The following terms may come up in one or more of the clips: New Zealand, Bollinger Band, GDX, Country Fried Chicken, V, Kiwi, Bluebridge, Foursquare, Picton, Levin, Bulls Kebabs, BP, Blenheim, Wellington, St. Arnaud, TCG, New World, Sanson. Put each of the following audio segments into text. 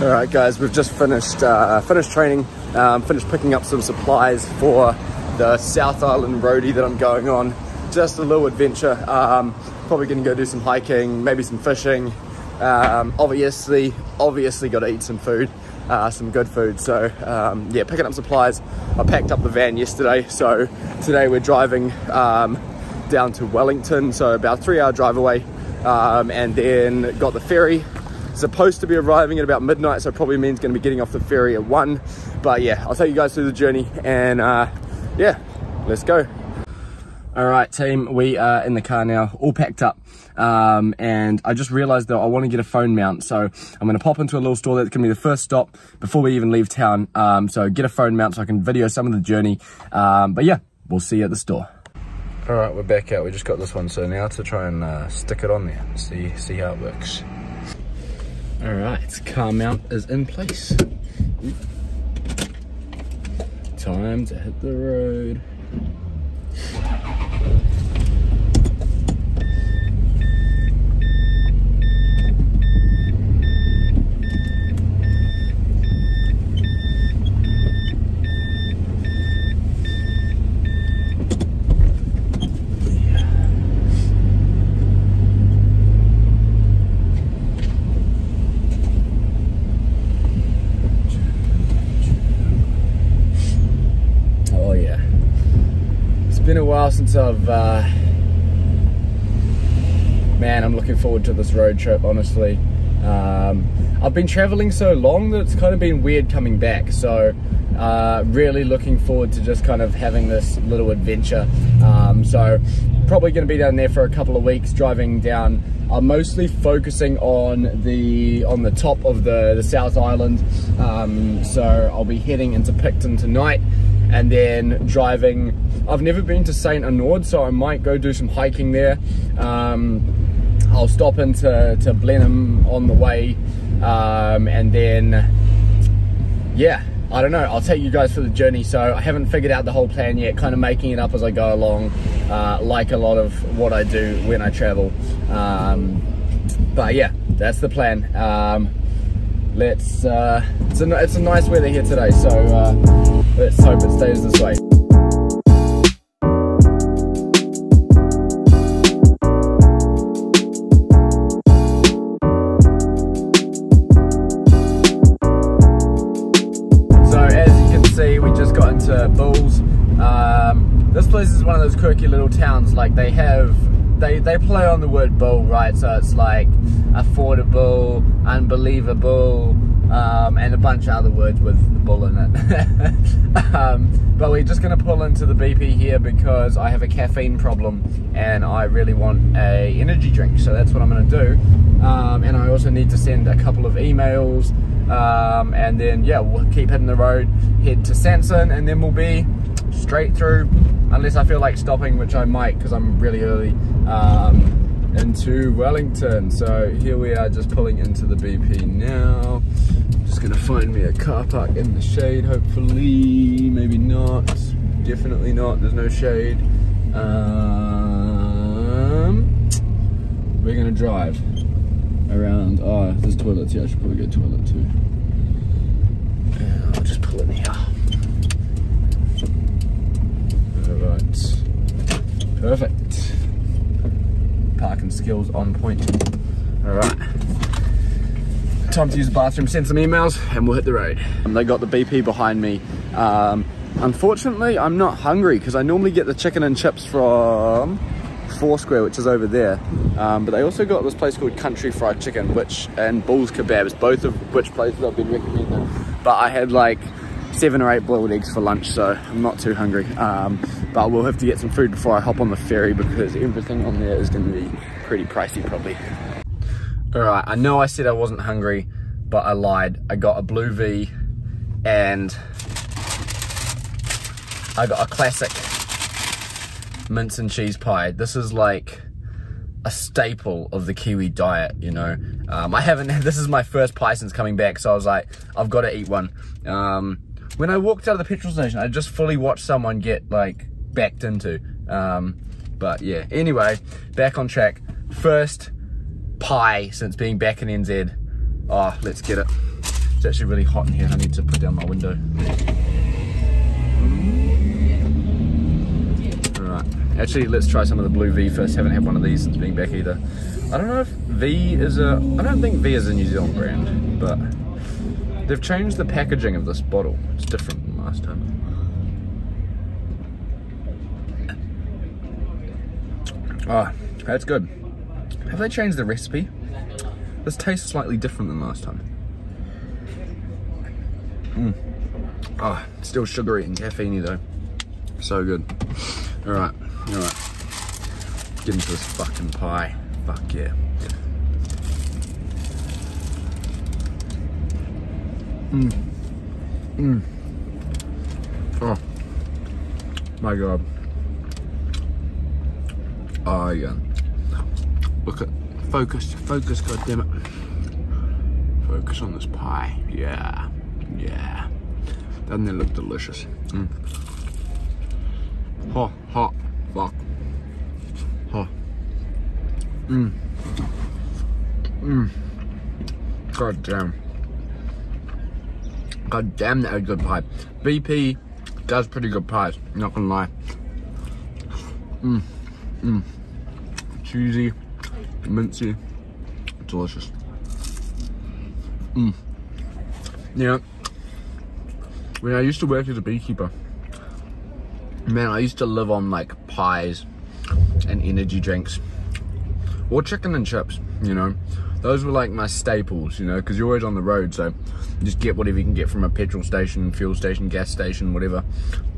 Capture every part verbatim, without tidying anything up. All right, guys, we've just finished uh, finished training, um, finished picking up some supplies for the South Island roadie that I'm going on. Just a little adventure. Um, probably gonna go do some hiking, maybe some fishing. Um, obviously, obviously gotta eat some food, uh, some good food. So um, yeah, picking up supplies. I packed up the van yesterday. So today we're driving um, down to Wellington. So about a three hour drive away, um, and then got the ferry. Supposed to be arriving at about midnight, so probably means going to be getting off the ferry at one. But yeah, I'll take you guys through the journey, and uh yeah, let's go. All right, team, we are in the car now, all packed up, um and I just realized that I want to get a phone mount, so I'm going to pop into a little store that's going to be the first stop before we even leave town. Um so get a phone mount so I can video some of the journey. Um but yeah, we'll see you at the store. All right, we're back out. We just got this one, so now to try and uh, stick it on there, see see how it works. All right, car mount is in place. Time to hit the road. It's been a while since I've, uh, man, I'm looking forward to this road trip, honestly. Um, I've been traveling so long that it's kind of been weird coming back, so uh, really looking forward to just kind of having this little adventure. Um, so probably going to be down there for a couple of weeks, driving down. I'm mostly focusing on the on the top of the, the South Island, um, so I'll be heading into Picton tonight. And then driving. I've never been to Saint Arnaud, so I might go do some hiking there. Um, I'll stop into to Blenheim on the way, um, and then, yeah, I don't know. I'll take you guys for the journey. So I haven't figured out the whole plan yet, kind of making it up as I go along, uh, like a lot of what I do when I travel. Um, but yeah, that's the plan. Um, let's, uh, it's a, it's a nice weather here today, so uh, let's hope it stays this way. So as you can see, we just got into Bulls. Um, this place is one of those quirky little towns, like they have They, they play on the word bull, right? So it's like affordable, unbelievable, um, and a bunch of other words with the bull in it. um, but we're just going to pull into the B P here because I have a caffeine problem and I really want a energy drink. So that's what I'm going to do. Um, and I also need to send a couple of emails. Um, and then, yeah, we'll keep hitting the road, head to Sanson, and then we'll be straight through, unless I feel like stopping, which I might because I'm really early, um, into Wellington. So here we are, just pulling into the B P now. Just gonna find me a car park in the shade, hopefully. Maybe not, definitely not, there's no shade. Um, we're gonna drive around. Oh, there's toilets here, I should probably go toilet too. And I'll just pull in here. Perfect. Parking skills on point. All right. Time to use the bathroom, send some emails, and we'll hit the road. Um, they got the B P behind me. Um, unfortunately, I'm not hungry because I normally get the chicken and chips from Foursquare, which is over there. Um, but they also got this place called Country Fried Chicken, which and Bulls Kebabs, both of which places I've been recommended. But I had like seven or eight boiled eggs for lunch, so I'm not too hungry. Um, but we'll have to get some food before I hop on the ferry because everything on there is going to be pretty pricey probably. All right, I know I said I wasn't hungry, but I lied. I got a blue V and I got a classic mince and cheese pie. This is like a staple of the Kiwi diet, you know. Um, I haven't, this is my first pie since coming back, so I was like, I've got to eat one. Um, When I walked out of the petrol station, I just fully watched someone get like backed into. Um, but yeah, anyway, back on track. First pie since being back in N Z. Oh, let's get it. It's actually really hot in here. I need to put down my window. Alright, actually let's try some of the Blue V first. Haven't had one of these since being back either. I don't know if V is a, I don't think V is a New Zealand brand, but they've changed the packaging of this bottle. It's different than last time. Oh, that's good. Have they changed the recipe? This tastes slightly different than last time. Mm. Oh, still sugary and caffeine-y though. So good. Alright, alright. Get into this fucking pie. Fuck yeah. Mmm. Mmm. Oh. My God. Oh yeah. Look at, focus, focus, goddammit. Focus on this pie. Yeah. Yeah. Doesn't it look delicious? Mm. Hot, hot, fuck. Hot. Mmm. Mmm. God damn. God damn, that was a good pie. B P does pretty good pies, not gonna lie. Mmm. Mmm. Cheesy, mincy, delicious. Mmm. Yeah. When I used to work as a beekeeper, man, I used to live on like pies and energy drinks or chicken and chips, you know. Those were like my staples, you know, because you're always on the road, so you just get whatever you can get from a petrol station, fuel station, gas station, whatever,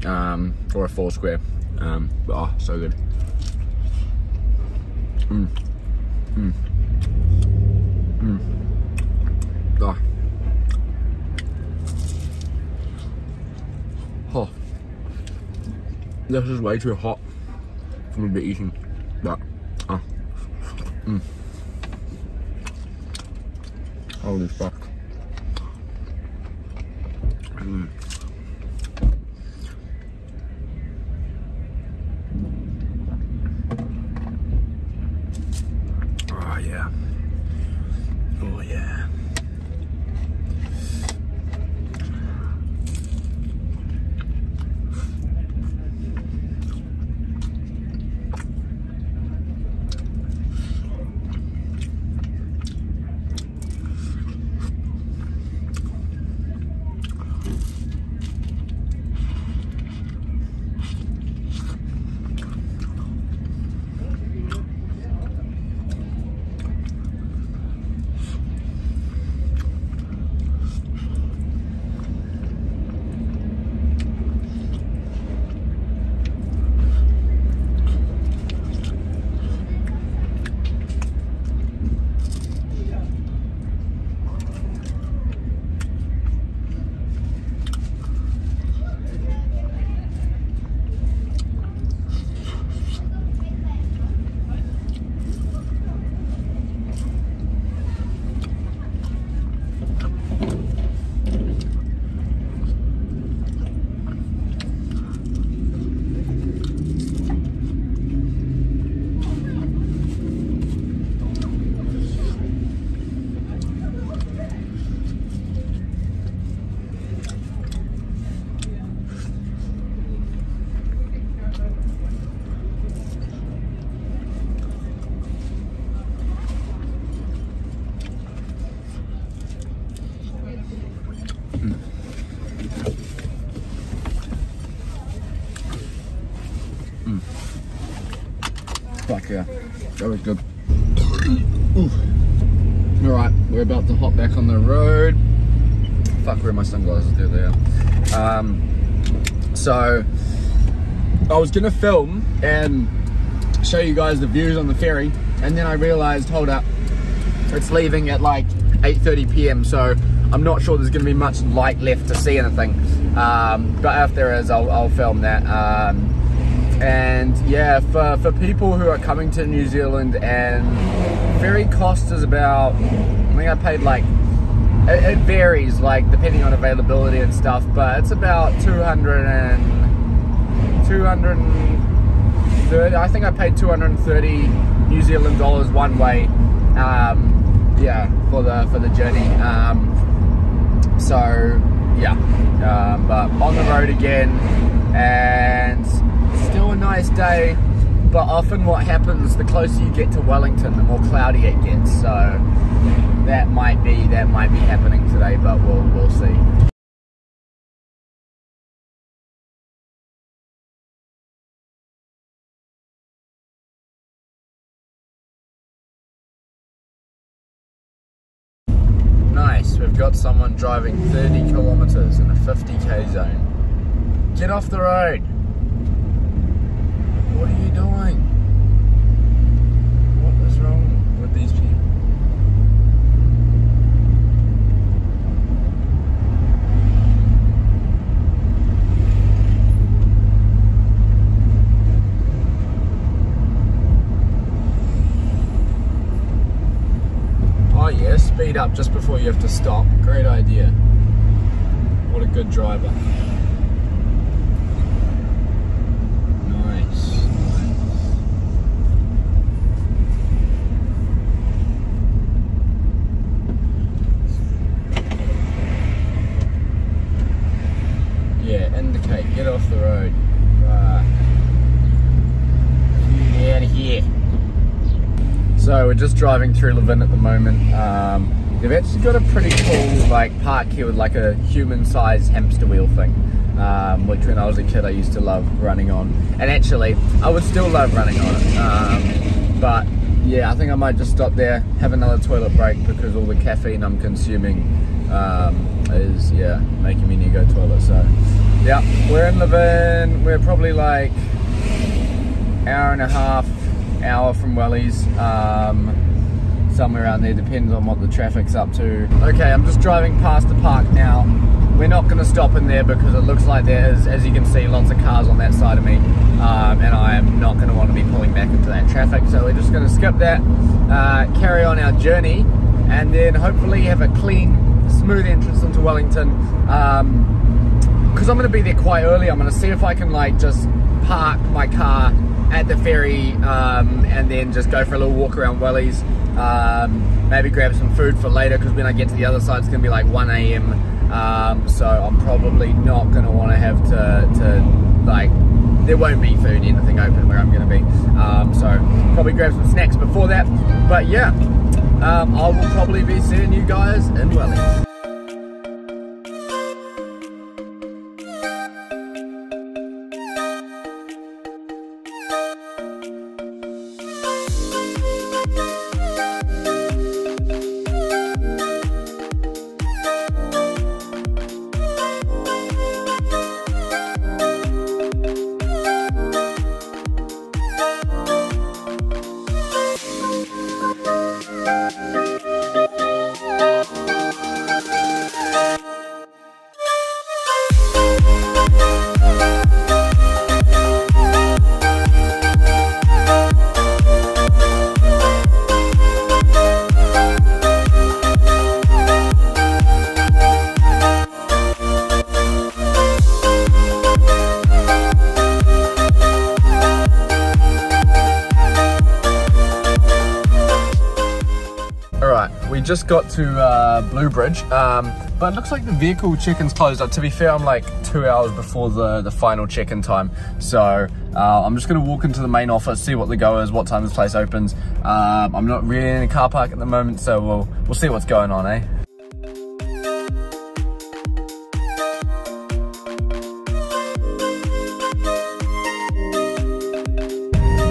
um, or a Foursquare. Um, but, oh, so good. Mmm. Mmm. Mmm. Ah. Oh. This is way too hot for me to be eating that. Ah. Mmm. Holy fuck. Mmm. Yeah, that was good. Alright, we're about to hop back on the road. Fuck, where are my sunglasses? There they are. Um, so, I was gonna film and show you guys the views on the ferry, and then I realized, hold up, it's leaving at like eight thirty p m, so I'm not sure there's gonna be much light left to see anything. Um, but if there is, I'll, I'll film that. Um, And yeah, for, for people who are coming to New Zealand, and ferry cost is about, I think I paid like, it, it varies like depending on availability and stuff, but it's about two hundred and, two hundred and thirty, I think I paid two hundred and thirty New Zealand dollars one way, um, yeah, for the, for the journey. Um, on the road again, and still a nice day, but often what happens, the closer you get to Wellington, the more cloudy it gets, so that might be, that might be happening today, but we'll, we'll see. We've got someone driving thirty kilometers in a fifty K zone. Get off the road! What are you doing? What is wrong with these people? Speed up just before you have to stop. Great idea. What a good driver. Nice. Nice. Yeah, indicate. Get off the road. Uh, get out of here. So we're just driving through Levin at the moment. Um, they've actually got a pretty cool like park here with like a human-sized hamster wheel thing, um, which when I was a kid I used to love running on. And actually, I would still love running on it. Um, but yeah, I think I might just stop there, have another toilet break because all the caffeine I'm consuming um, is yeah making me need to go to the toilet. So yeah, we're in Levin. We're probably like an hour and a half. hour from Wellies, um, somewhere around there, depends on what the traffic's up to. Okay, I'm just driving past the park now. We're not going to stop in there because it looks like there is, as you can see, lots of cars on that side of me, um, and I am not going to want to be pulling back into that traffic, so we're just going to skip that, uh, carry on our journey, and then hopefully have a clean, smooth entrance into Wellington, um, because I'm going to be there quite early. I'm going to see if I can like just park my car at the ferry, um, and then just go for a little walk around Wellies, um, maybe grab some food for later, because when I get to the other side it's going to be like one A M, um, so I'm probably not going to want to have to, to, like, there won't be food, anything open where I'm going to be, um, so probably grab some snacks before that, but yeah, um, I will probably be seeing you guys in Wellies. Just got to uh, Bluebridge, um, but it looks like the vehicle check-in's closed. Uh, to be fair, I'm like two hours before the, the final check-in time, so uh, I'm just going to walk into the main office, see what the go is, what time this place opens. Um, I'm not really in a car park at the moment, so we'll, we'll see what's going on, eh?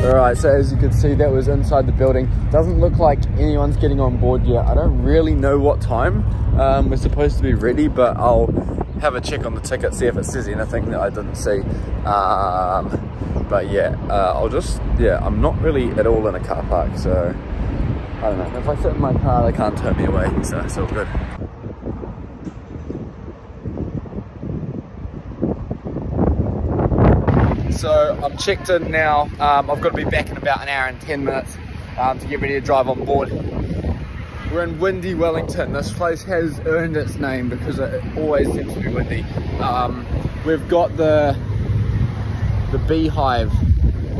Alright, so as you can see, that was inside the building. Doesn't look like anyone's getting on board yet. I don't really know what time um, we're supposed to be ready, but I'll have a check on the ticket, see if it says anything that I didn't see. Um, but yeah, uh, I'll just, yeah, I'm not really at all in a car park, so I don't know. If I sit in my car, they can't turn me away, so it's all good. So I'm checked in now. Um, I've got to be back in about an hour and ten minutes um, to get ready to drive on board. We're in windy Wellington. This place has earned its name because it always seems to be windy. Um, we've got the the beehive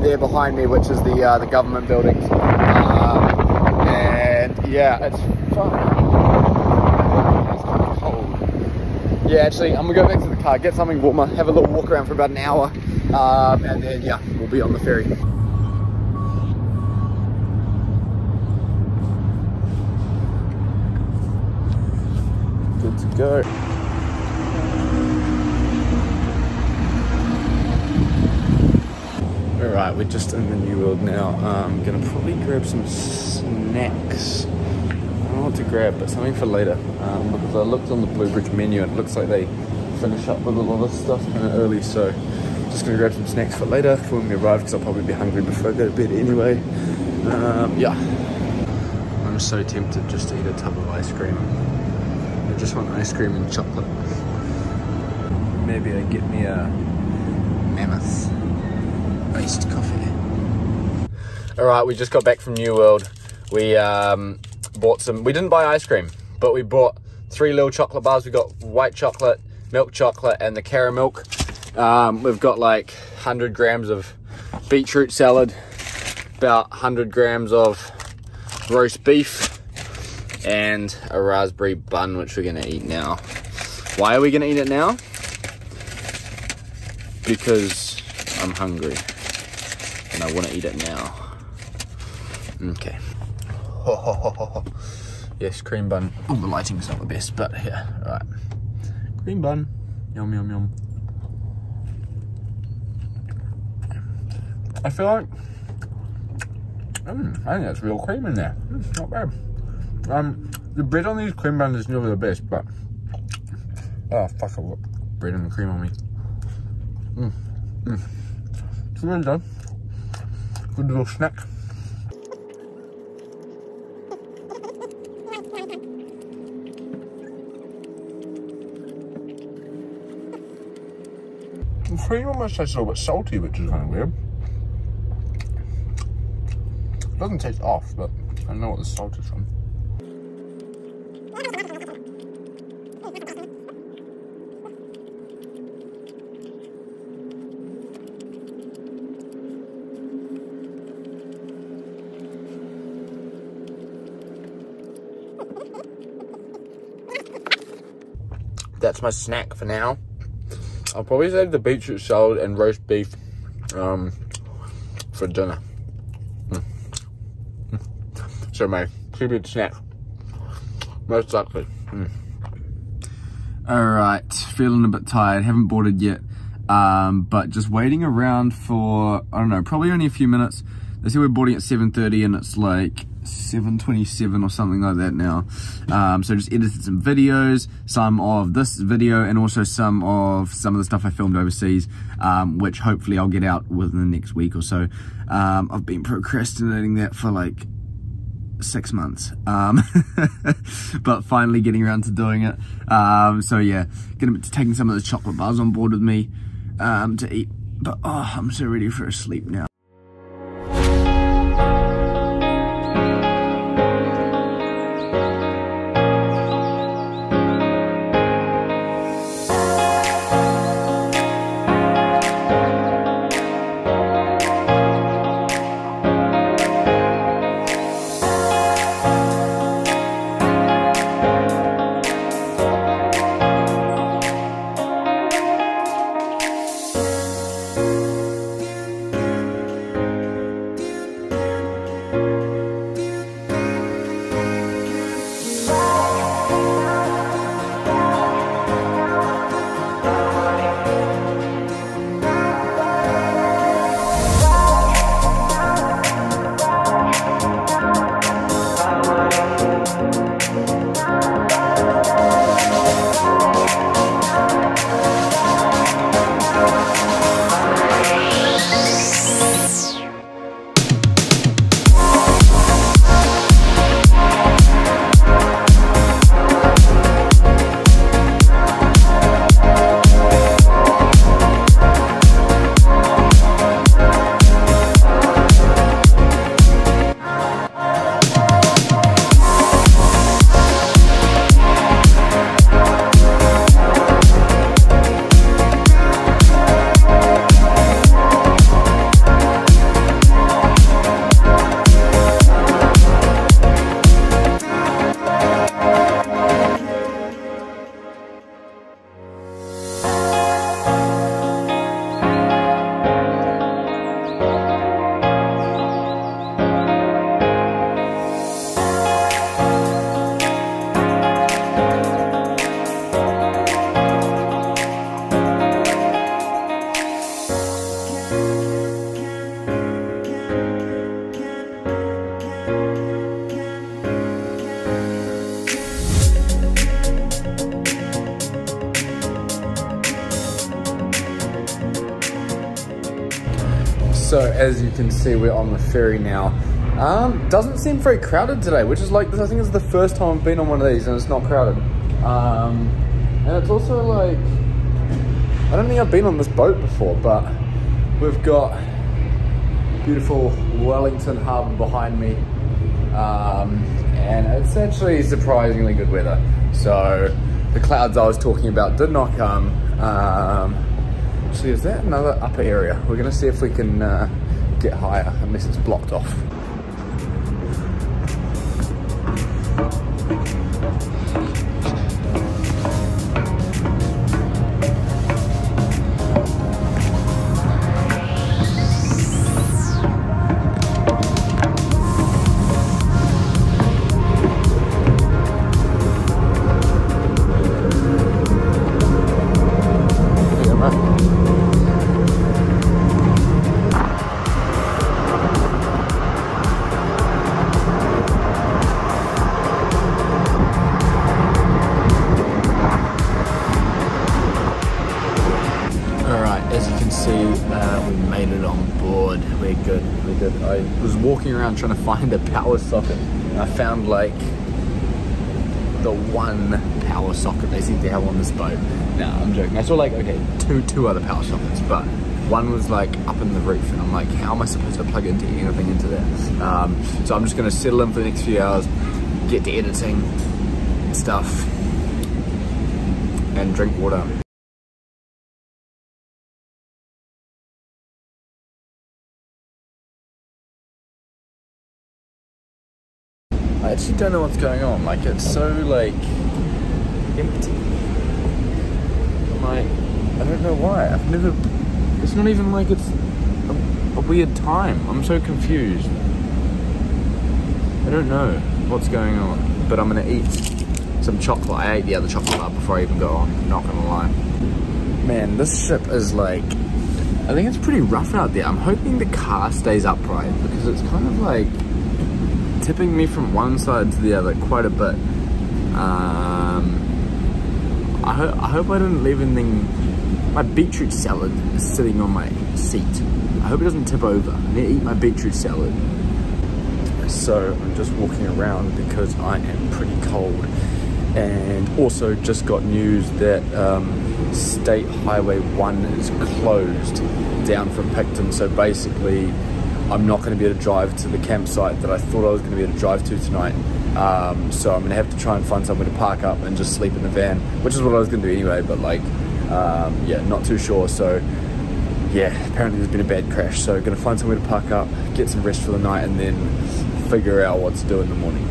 there behind me, which is the uh, the government buildings. Um, and yeah, it's fun. yeah, actually, I'm gonna go back to the car, get something warmer, have a little walk around for about an hour, um, and then, yeah, we'll be on the ferry. Good to go. Alright, we're just in the New World now. I'm um, going to probably grab some snacks. I don't know what to grab, but something for later. Um, because I looked on the Bluebridge menu and it looks like they finish up with a lot of stuff kind of early. So just going to grab some snacks for later for when we arrive, because I'll probably be hungry before I go to bed anyway. Um, yeah. I'm so tempted just to eat a tub of ice cream. I just want ice cream and chocolate. Maybe I get me a mammoth iced coffee. All right, we just got back from New World. We um, bought some, we didn't buy ice cream, but we bought three little chocolate bars. We got white chocolate, milk chocolate, and the caramel. Um, we've got like one hundred grams of beetroot salad, about one hundred grams of roast beef, and a raspberry bun, which we're gonna eat now. Why are we gonna eat it now? Because I'm hungry. And I want to eat it now. Okay. Ho, ho, ho, ho, ho. Yes, cream bun. Oh, the lighting's not the best, but yeah, all right. Cream bun. Yum, yum, yum. I feel like, mm, I think that's real cream in there. Mm, not bad. Um, the bread on these cream buns is never the best, but oh fuck, I've got bread and cream on me. Mm, mm. It's really done. Good little snack. The cream almost tastes a little bit salty, which is kind of weird. It doesn't taste off, but I know what the salt is from. That's my snack for now. I'll probably save the beetroot salad and roast beef um, for dinner. Mm. Mm. So my favorite snack, most likely. Mm. All right, feeling a bit tired. Haven't boarded yet, um, but just waiting around for, I don't know, probably only a few minutes. They said we're boarding at seven thirty and it's like seven twenty-seven or something like that now. Um, so just edited some videos, some of this video and also some of some of the stuff I filmed overseas, um, which hopefully I'll get out within the next week or so. Um, I've been procrastinating that for like six months, um, but finally getting around to doing it. Um, so yeah, gonna be taking some of the chocolate bars on board with me um, to eat, but oh, I'm so ready for a sleep now. So as you can see, we're on the ferry now. Um, doesn't seem very crowded today, which is like this. I think it's the first time I've been on one of these and it's not crowded. Um, and it's also like, I don't think I've been on this boat before, but we've got beautiful Wellington harbour behind me. Um, and it's actually surprisingly good weather. So the clouds I was talking about did not come. Um, actually, is that another upper area? We're gonna see if we can uh, get higher, unless it's blocked off. Around trying to find a power socket. I found like the one power socket they seem to have on this boat. Nah, I'm joking. I saw like, okay, two two other power sockets, but one was like up in the roof and I'm like, how am I supposed to plug into anything into that? Um, so I'm just gonna settle in for the next few hours, get to editing stuff and drink water. I actually don't know what's going on, like it's so like empty. I'm like, I don't know why. I've never, it's not even like it's a, a weird time. I'm so confused. I don't know what's going on, but I'm gonna eat some chocolate. I ate the other chocolate bar before I even got on, I'm not gonna lie. Man, this ship is like, I think it's pretty rough out there. I'm hoping the car stays upright because it's kind of like tipping me from one side to the other quite a bit. Um, I, ho I hope I didn't leave anything. My beetroot salad is sitting on my seat. I hope it doesn't tip over. I need to eat my beetroot salad. So I'm just walking around because I am pretty cold. And also just got news that um, State Highway one is closed down from Picton. So basically, I'm not going to be able to drive to the campsite that I thought I was going to be able to drive to tonight. Um, so I'm going to have to try and find somewhere to park up and just sleep in the van, which is what I was going to do anyway, but like, um, yeah, not too sure. So yeah, apparently there's been a bad crash. So I'm going to find somewhere to park up, get some rest for the night and then figure out what to do in the morning.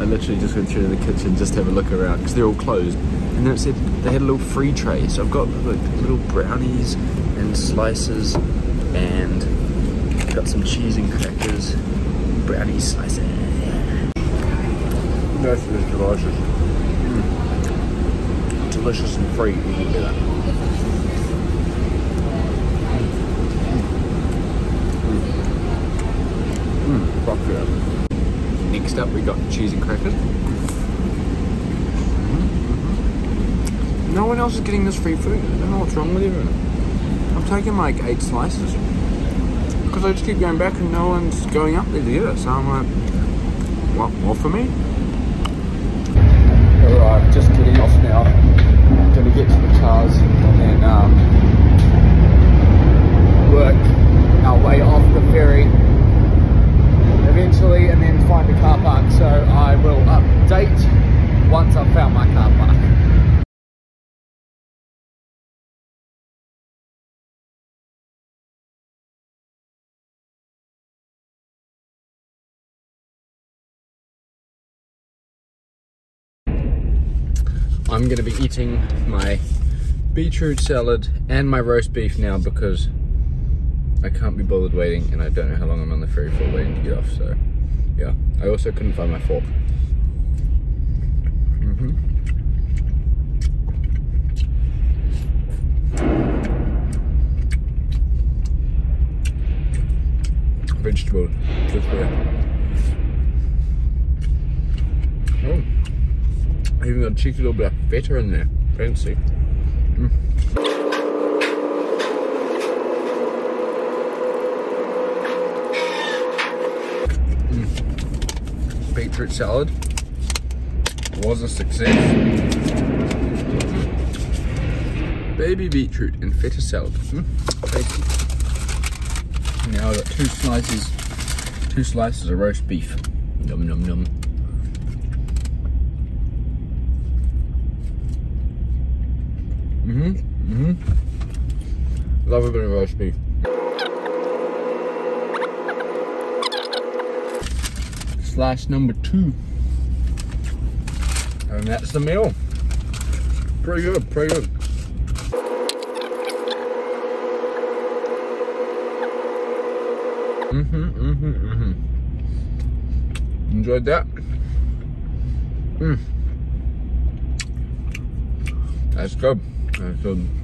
I literally just went through to the kitchen just to have a look around because they're all closed. And then it said they had a little free tray. So I've got like little brownies and slices and got some cheese and crackers, brownie slices. That is delicious. Mm. Delicious and free, you get that. Mm. Mm. Fuck yeah. Next up we got cheese and crackers. Mm-hmm. No one else is getting this free food. I don't know what's wrong with everyone. I'm taking like eight slices because I just keep going back and no one's going up there to get it, so I'm like, what more for me? Alright, just getting off now. I'm gonna get to the cars and then um, work our way off the ferry eventually and then find a car park, so I will update once I've found my car park. I'm gonna be eating my beetroot salad and my roast beef now because I can't be bothered waiting and I don't know how long I'm on the ferry for waiting to get off, so yeah. I also couldn't find my fork. Mm-hmm. Vegetable, good for you. Oh. Even got a cheeky little bit of feta in there. Fancy. Mm. beetroot salad was a success. Baby beetroot and feta salad. Mm, tasty. Now I've got two slices, two slices of roast beef. Nom nom nom. Mhm, mhm. Love a bit of roast beef. Slice number two, and that's the meal. Pretty good, pretty good. Mm-hmm, mm-hmm, mm-hmm. Enjoyed that. Mm. That's good. That's good.